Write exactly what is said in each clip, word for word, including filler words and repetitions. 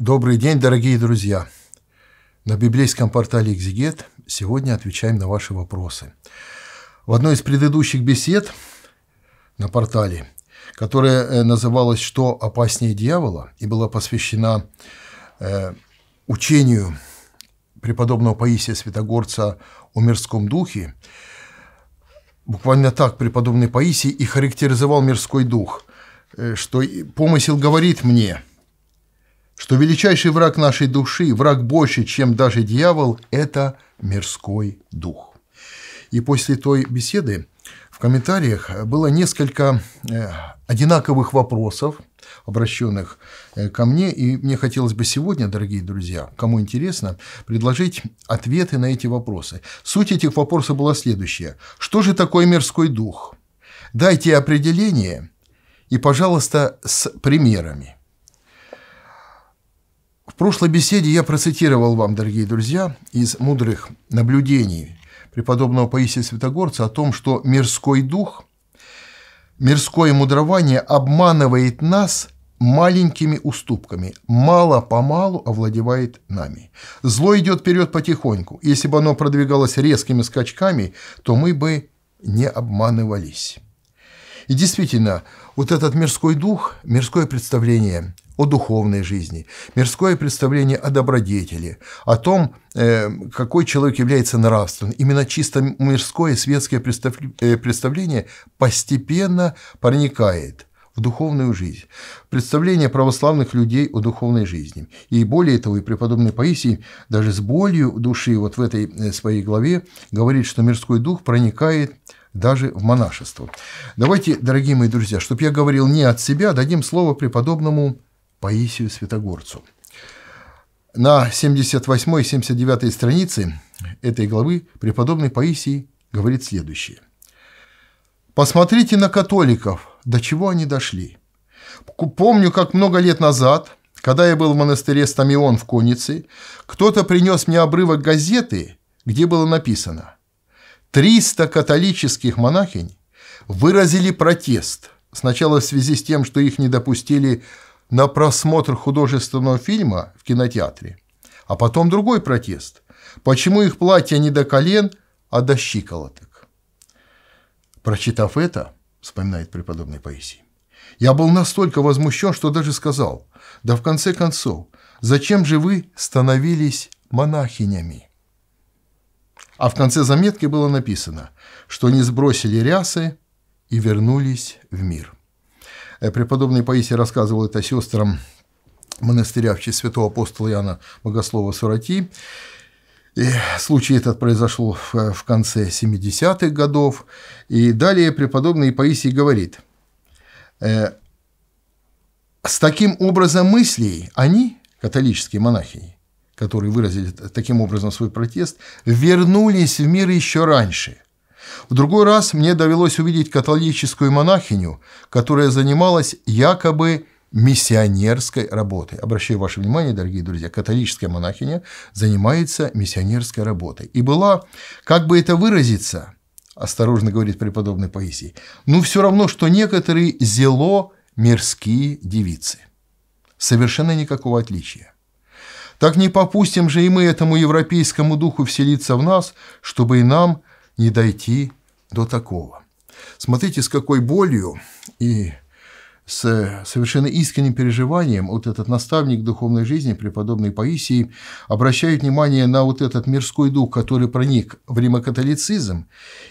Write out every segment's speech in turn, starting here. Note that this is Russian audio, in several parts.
Добрый день, дорогие друзья! На библейском портале «Экзегет» сегодня отвечаем на ваши вопросы. В одной из предыдущих бесед на портале, которая называлась «Что опаснее дьявола?» и была посвящена учению преподобного Паисия Святогорца о мирском духе, буквально так преподобный Паисий и характеризовал мирской дух, что помысел говорит мне, что величайший враг нашей души, враг больше, чем даже дьявол, это мирской дух. И после той беседы в комментариях было несколько одинаковых вопросов, обращенных ко мне, и мне хотелось бы сегодня, дорогие друзья, кому интересно, предложить ответы на эти вопросы. Суть этих вопросов была следующая. Что же такое мирской дух? Дайте определение и, пожалуйста, с примерами. В прошлой беседе я процитировал вам, дорогие друзья, из мудрых наблюдений преподобного Паисия Святогорца о том, что мирской дух, мирское мудрование обманывает нас маленькими уступками, мало-помалу овладевает нами. Зло идет вперед потихоньку. Если бы оно продвигалось резкими скачками, то мы бы не обманывались. И действительно, вот этот мирской дух, мирское представление о духовной жизни, мирское представление о добродетели, о том, какой человек является нравственным. Именно чисто мирское, светское представление постепенно проникает в духовную жизнь, представление православных людей о духовной жизни. И более того, и преподобный Паисий даже с болью души вот в этой своей главе говорит, что мирской дух проникает даже в монашество. Давайте, дорогие мои друзья, чтобы я говорил не от себя, дадим слово преподобному Паисию Святогорцу. На семьдесят восьмой и семьдесят девятой странице этой главы преподобный Паисий говорит следующее. «Посмотрите на католиков, до чего они дошли. Помню, как много лет назад, когда я был в монастыре Стамион в Коннице, кто-то принес мне обрывок газеты, где было написано: триста католических монахинь выразили протест, сначала в связи с тем, что их не допустили на просмотр художественного фильма в кинотеатре, а потом другой протест. Почему их платья не до колен, а до щиколоток? Прочитав это, вспоминает преподобный Паисий, я был настолько возмущен, что даже сказал: да в конце концов, зачем же вы становились монахинями? А в конце заметки было написано, что они сбросили рясы и вернулись в мир. Преподобный Паисий рассказывал это сестрам монастыря в честь святого апостола Иоанна Богослова Сурати. И случай этот произошел в конце семидесятых годов. И далее преподобный Паисий говорит: «С таким образом мыслей они, католические монахини, которые выразили таким образом свой протест, вернулись в мир еще раньше. В другой раз мне довелось увидеть католическую монахиню, которая занималась якобы миссионерской работой». Обращаю ваше внимание, дорогие друзья, католическая монахиня занимается миссионерской работой. «И была, как бы это выразиться, – осторожно говорит преподобный Паисий, – ну все равно, что некоторые зело мирские девицы. Совершенно никакого отличия. Так не попустим же и мы этому европейскому духу вселиться в нас, чтобы и нам не дойти до такого». Смотрите, с какой болью и с совершенно искренним переживанием вот этот наставник духовной жизни, преподобный Паисий, обращает внимание на вот этот мирской дух, который проник в римокатолицизм,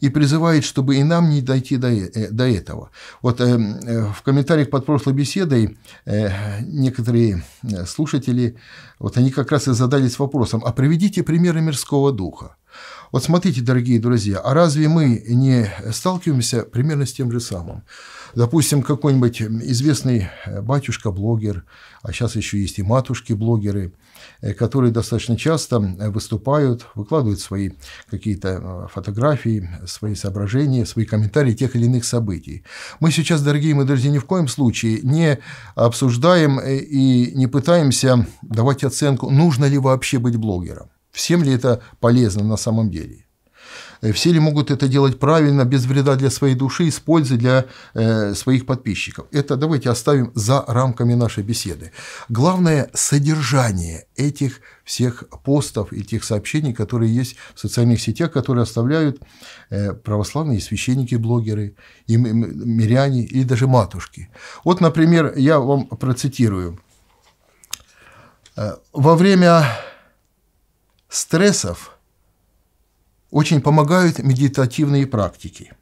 и призывает, чтобы и нам не дойти до, э, до этого. Вот э, э, в комментариях под прошлой беседой э, некоторые слушатели, вот они как раз и задались вопросом: а приведите примеры мирского духа. Вот смотрите, дорогие друзья, а разве мы не сталкиваемся примерно с тем же самым? Допустим, какой-нибудь известный батюшка-блогер, а сейчас еще есть и матушки-блогеры, которые достаточно часто выступают, выкладывают свои какие-то фотографии, свои соображения, свои комментарии тех или иных событий. Мы сейчас, дорогие мои друзья, ни в коем случае не обсуждаем и не пытаемся давать оценку, нужно ли вообще быть блогером. Всем ли это полезно на самом деле? все ли могут это делать правильно, без вреда для своей души и с пользой для э, своих подписчиков. Это давайте оставим за рамками нашей беседы. Главное – содержание этих всех постов и тех сообщений, которые есть в социальных сетях, которые оставляют э, православные священники-блогеры, и миряне, или даже матушки. Вот, например, я вам процитирую. Во время стрессов очень помогают медитативные практики.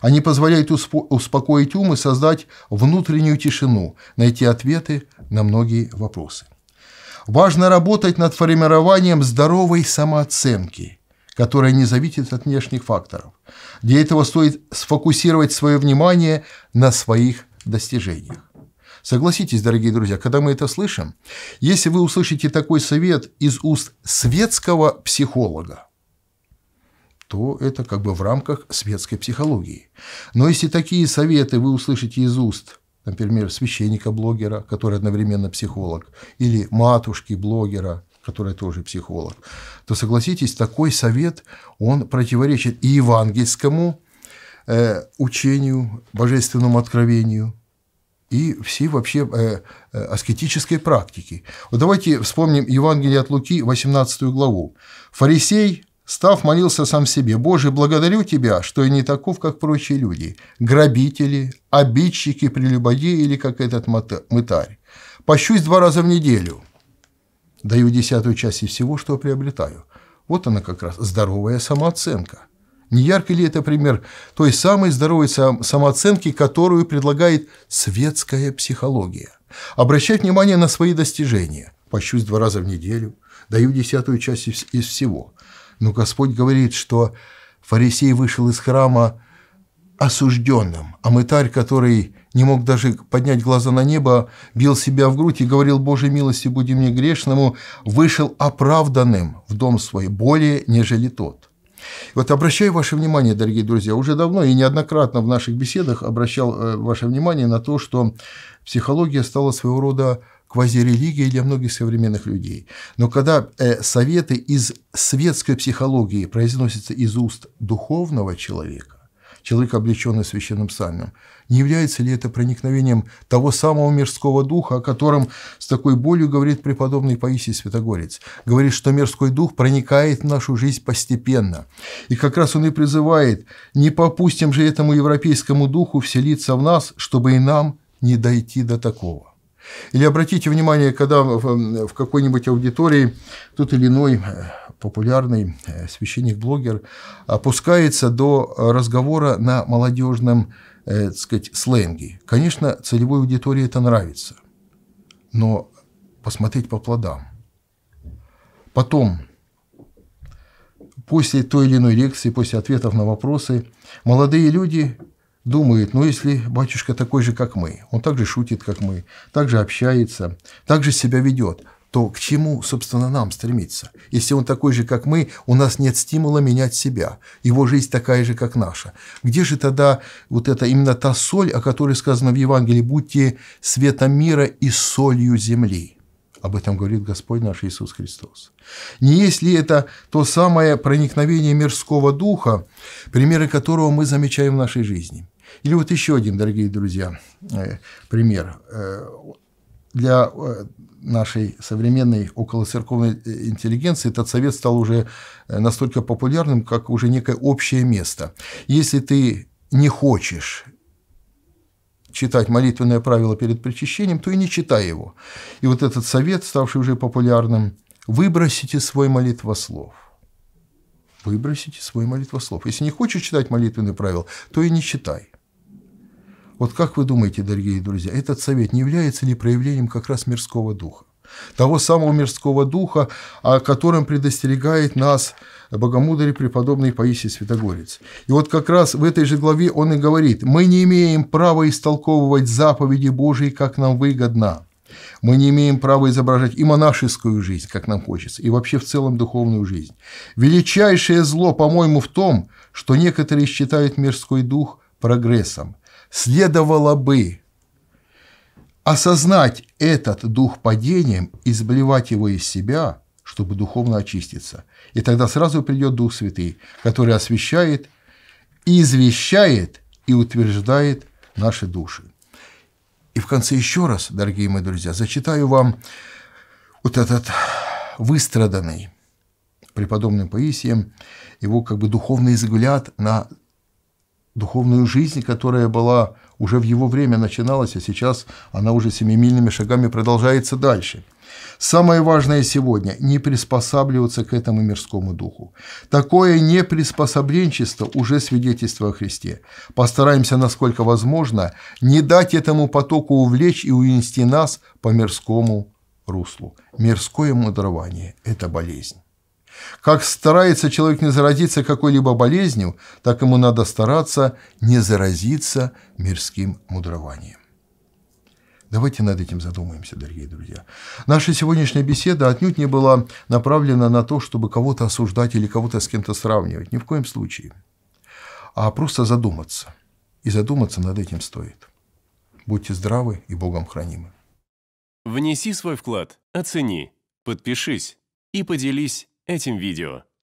Они позволяют успокоить ум и создать внутреннюю тишину, найти ответы на многие вопросы. Важно работать над формированием здоровой самооценки, которая не зависит от внешних факторов. Для этого стоит сфокусировать свое внимание на своих достижениях. Согласитесь, дорогие друзья, когда мы это слышим, если вы услышите такой совет из уст светского психолога, то это как бы в рамках светской психологии. Но если такие советы вы услышите из уст, например, священника-блогера, который одновременно психолог, или матушки-блогера, которая тоже психолог, то, согласитесь, такой совет, он противоречит и евангельскому э, учению, божественному откровению, и всей вообще э, э, аскетической практики. Вот давайте вспомним Евангелие от Луки, восемнадцатую главу. «Фарисей, став, молился сам себе: Боже, благодарю Тебя, что я не таков, как прочие люди, грабители, обидчики, прелюбодеи или как этот мытарь. Пощусь два раза в неделю, даю десятую часть из всего, что приобретаю». Вот она как раз здоровая самооценка. Не яркий ли это пример той самой здоровой самооценки, которую предлагает светская психология? Обращать внимание на свои достижения. Пощусь два раза в неделю, даю десятую часть из всего. Но Господь говорит, что фарисей вышел из храма осужденным, а мытарь, который не мог даже поднять глаза на небо, бил себя в грудь и говорил: «Боже, милости буди мне грешному», вышел оправданным в дом свой более, нежели тот. Вот обращаю ваше внимание, дорогие друзья, уже давно и неоднократно в наших беседах обращал ваше внимание на то, что психология стала своего рода квазирелигией для многих современных людей. Но когда советы из светской психологии произносятся из уст духовного человека, человек, облеченный священным саном, не является ли это проникновением того самого мирского духа, о котором с такой болью говорит преподобный Паисий Святогорец? Говорит, что мирской дух проникает в нашу жизнь постепенно. И как раз он и призывает: не попустим же этому европейскому духу вселиться в нас, чтобы и нам не дойти до такого. Или обратите внимание, когда в какой-нибудь аудитории тот или иной популярный священник-блогер опускается до разговора на молодежном, так сказать, сленге. Конечно, целевой аудитории это нравится, но посмотреть по плодам. Потом, после той или иной лекции, после ответов на вопросы, молодые люди думает: ну, если батюшка такой же, как мы, он так же шутит, как мы, так же общается, так же себя ведет, то к чему, собственно, нам стремиться? Если он такой же, как мы, у нас нет стимула менять себя, его жизнь такая же, как наша. Где же тогда вот это именно та соль, о которой сказано в Евангелии: «Будьте светом мира и солью земли»? Об этом говорит Господь наш Иисус Христос. Не есть ли это то самое проникновение мирского духа, примеры которого мы замечаем в нашей жизни? Или вот еще один, дорогие друзья, пример для нашей современной околоцерковной интеллигенции. Этот совет стал уже настолько популярным, как уже некое общее место. Если ты не хочешь читать молитвенное правило перед причащением, то и не читай его. И вот этот совет, ставший уже популярным: выбросите свой молитвослов. Выбросите свой молитвослов. Если не хочешь читать молитвенные правила, то и не читай. Вот как вы думаете, дорогие друзья, этот совет не является ли проявлением как раз мирского духа? Того самого мирского духа, о котором предостерегает нас богомудрый преподобный Паисий Святогорец. И вот как раз в этой же главе он и говорит: мы не имеем права истолковывать заповеди Божии, как нам выгодно. Мы не имеем права изображать и монашескую жизнь, как нам хочется, и вообще в целом духовную жизнь. Величайшее зло, по-моему, в том, что некоторые считают мирской дух прогрессом. Следовало бы осознать этот дух падением и сблевать его из себя, чтобы духовно очиститься. И тогда сразу придет Дух Святый, который освящает, извещает и утверждает наши души. И в конце еще раз, дорогие мои друзья, зачитаю вам вот этот выстраданный преподобным Паисием его как бы духовный взгляд на духовную жизнь, которая была уже в его время начиналась, а сейчас она уже семимильными шагами продолжается дальше. Самое важное сегодня – не приспосабливаться к этому мирскому духу. Такое неприспособленчество уже свидетельство о Христе. Постараемся, насколько возможно, не дать этому потоку увлечь и унести нас по мирскому руслу. Мирское мудрование – это болезнь. Как старается человек не заразиться какой-либо болезнью, так ему надо стараться не заразиться мирским мудрованием. Давайте над этим задумаемся, дорогие друзья. Наша сегодняшняя беседа отнюдь не была направлена на то, чтобы кого-то осуждать или кого-то с кем-то сравнивать. Ни в коем случае. А просто задуматься. И задуматься над этим стоит. Будьте здравы и Богом хранимы. Внеси свой вклад, оцени, подпишись и поделись этим видео.